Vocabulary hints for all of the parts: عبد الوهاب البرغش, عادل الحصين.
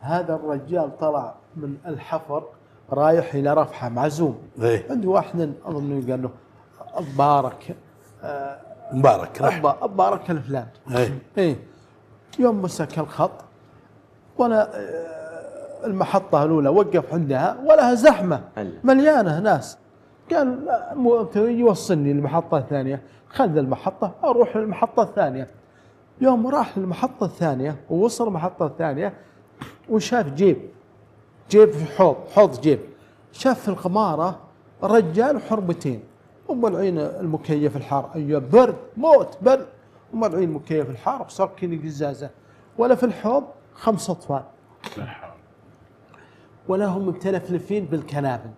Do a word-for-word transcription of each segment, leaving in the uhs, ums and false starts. هذا الرجال طلع من الحفر رايح الى رفحه معزوم عند واحد اظن قال له مبارك آه مبارك راح مبارك الفلان اي يوم مسك الخط ولا المحطه الاولى وقف عندها ولها زحمه مليانه ناس قال يوصلني المحطه الثانيه خذ المحطه اروح للمحطه الثانيه يوم راح للمحطه الثانيه ووصل المحطه الثانيه وشاف جيب جيب في حوض حوض جيب شاف في القماره رجال وحربتين ومولعين المكيف الحار ايوه برد موت برد ومولعين المكيف الحار وصاركين قزازه ولا في الحوض خمس اطفال ولا هم متلفلفين بالكنابل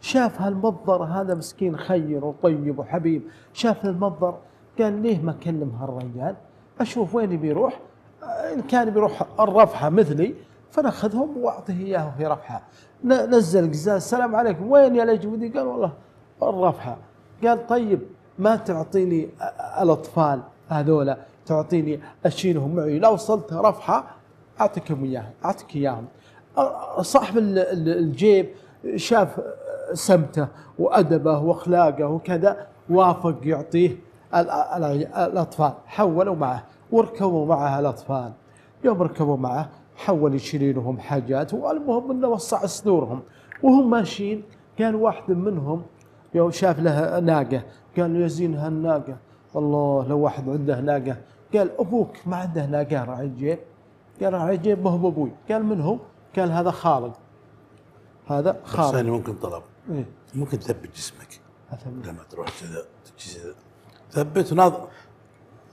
شاف هالمنظر هذا مسكين خير وطيب وحبيب شاف المنظر قال ليه ما اكلم هالرجال اشوف وين بيروح ان كان بيروح الرفحه مثلي فناخذهم واعطيه اياه في رفحه نزل قزاز السلام عليكم وين يا لجودي قال والله الرفحه قال طيب ما تعطيني الاطفال هذولا تعطيني اشيلهم معي لو وصلت رفحه اعطيكم اياها اعطيك اياهم صاحب الجيب شاف سمته وادبه واخلاقه وكذا وافق يعطيه الاطفال حولوا معه وركبوا معه الاطفال يوم ركبوا معه حول يشيل لهم حاجات والمهم انه وسع صدورهم وهم ماشيين كان واحد منهم يوم شاف لها ناقه قال له يا زين هالناقه والله لو واحد عنده ناقه قال ابوك ما عنده ناقه راعي الجيب قال راعي الجيب ما هو ابوي قال من هو؟ قال هذا خالد هذا خالد بس ممكن طلب إيه؟ ممكن تثبت جسمك أثبت. لما تروح كذا ثبت وناظر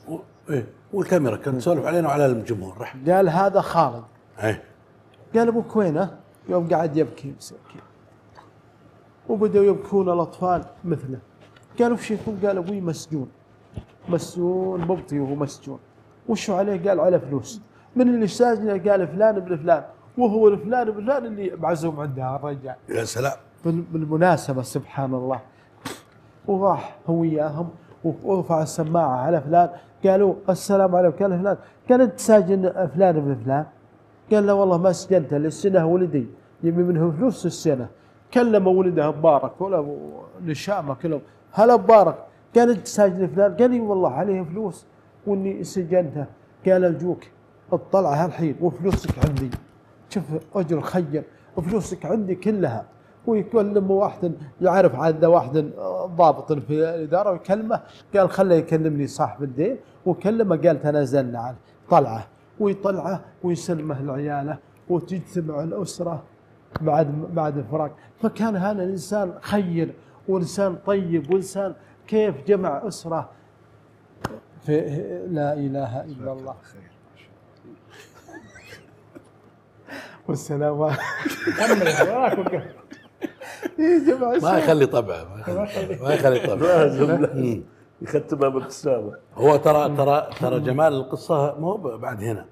و... إيه؟ والكاميرا كانت تسولف إيه؟ علينا وعلى الجمهور رح قال هذا خالد ايه قال ابوك وينه؟ يوم قاعد يبكي مسكين وبدأوا يبكون الأطفال مثله قالوا وش يكون؟ قال أبوي مسجون مسجون مبطي وهو مسجون وشو عليه؟ قال على فلوس من اللي ساجنه؟ قال فلان ابن فلان وهو الفلان ابن فلان اللي معزوم عندها الرجال يا سلام بالمناسبة سبحان الله وراح هو وياهم ورفع السماعة على فلان قالوا السلام عليكم قال فلان قال أنت ساجن فلان ابن فلان قال لا والله ما سجنته للسنة ولدي يبي منهم فلوس السنة كلم ولده مبارك ولا نشامه كلهم هلا مبارك قال انت ساجن فلان قال لي والله عليه فلوس واني سجنته قال ارجوك اطلعها الحين وفلوسك عندي شوف اجر خير وفلوسك عندي كلها ويكلم واحد يعرف عنده واحد ضابط في الاداره ويكلمه قال خله يكلمني صاحب الدين وكلمه قال تنازلنا عنه طلعه ويطلعه ويسلمه لعياله وتجتمع الاسره بعد بعد الفراق فكان هذا الانسان خير وانسان طيب وانسان كيف جمع اسره في لا اله الا الله والسلام كمل وراك وقف جمع اسره ما يخلي طبعه ما يخلي طبعه يختمها بابتسامه هو ترى ترى ترى جمال القصه مو بعد هنا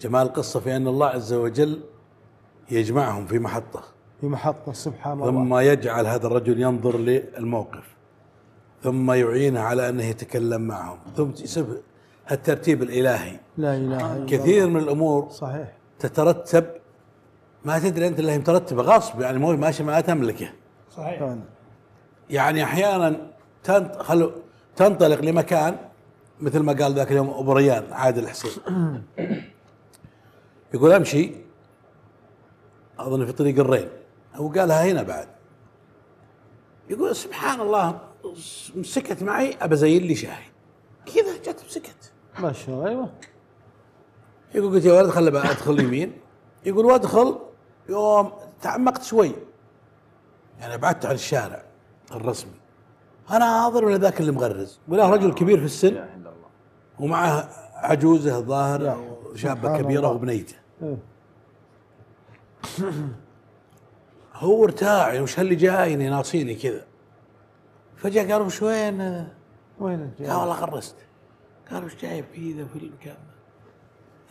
جمال القصه في ان الله عز وجل يجمعهم في محطة في محطة سبحان الله ثم يجعل هذا الرجل ينظر للموقف ثم يعينه على أنه يتكلم معهم ثم الترتيب الإلهي لا إله إلا كثير الله. من الأمور صحيح تترتب ما تدري أنت اللي هي مترتبة غصب يعني مو ماشي ما تملكه صحيح يعني أحيانا تنطلق لمكان مثل ما قال ذاك اليوم أبو ريان عادل الحصين يقول أمشي أظن في طريق الرين أو قالها هنا بعد يقول سبحان الله مسكت معي أبى زين لي شاي كذا جت مسكت ما شاء الله أيوه يقول قلت يا ولد خلي بقى أدخل يمين يقول وأدخل يوم تعمقت شوي يعني بعدت عن الشارع الرسمي أنا ناظر ولا ذاك اللي مغرز ولا رجل كبير في السن ومعه عجوزة الظاهر شابة كبيرة وبنيته هو ارتاع وش اللي جايني ناصيني كذا فجأة قالوا وش وين وين قال والله غرست قالوا وش جايب كذا في المكان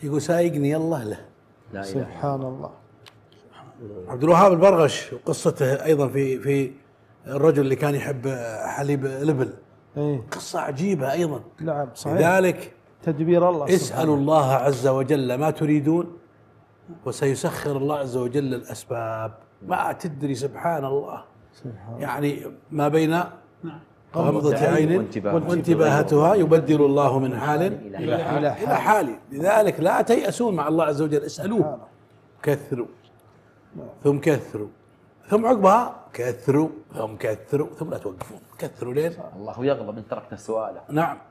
يقول سايقني يلا له لا سبحان الله عبد الوهاب البرغش وقصته ايضا في في الرجل اللي كان يحب حليب الابل ايه قصه عجيبه ايضا نعم صحيح لذلك تدبير الله اسالوا الله عز وجل ما تريدون وسيسخر الله عز وجل الأسباب. ما تدري سبحان الله يعني ما بين غمضة عين وانتباهتها يبدل الله من حال إلى حال. لذلك لا تيأسون مع الله عز وجل، اسألوه كثروا ثم كثروا ثم عقبها كثروا ثم كثروا ثم لا توقفون، كثروا لين الله يغضب إن تركنا سؤاله. نعم.